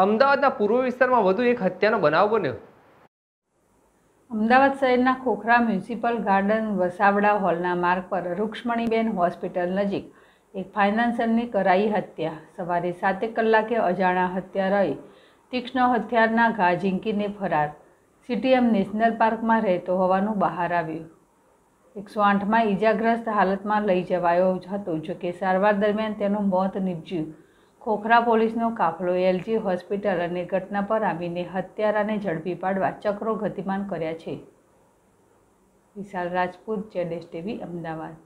અમદાવાદના પૂર્વ વિસ્તારમાં વધુ એક હત્યાનો બનાવ બન્યો। અમદાવાદ શહેરના ખોખરા મ્યુનિસિપલ ગાર્ડન વસાવડા હોલના માર્ગ પર રૂક્ષ્મણીબેન હોસ્પિટલ નજીક એક ફાઇનાન્સરની કરાઈ હત્યા। સવારે 7 કલાકે અજાણા હત્યારાએ તીક્ષ્ણ હથિયારના ઘા ઝીંકીને ફરાર। સીટીએમ નેશનલ પાર્કમાં રહેતો હોવાનું બહાર આવ્યું। 108માં ઈજાગ્રસ્ત હાલતમાં લઈ જવાયો હતો, જોકે સારવાર દરમિયાન તેનું મોત નીપજ્યું। खोखरा पोलीसनो काफलो एलजी हॉस्पिटल अने घटना पर आवीने हत्याराने झड़पी पाडवा चक्रो गतिमान कर्या छे। विशाल राजपूत, ZSTV, अमदावाद।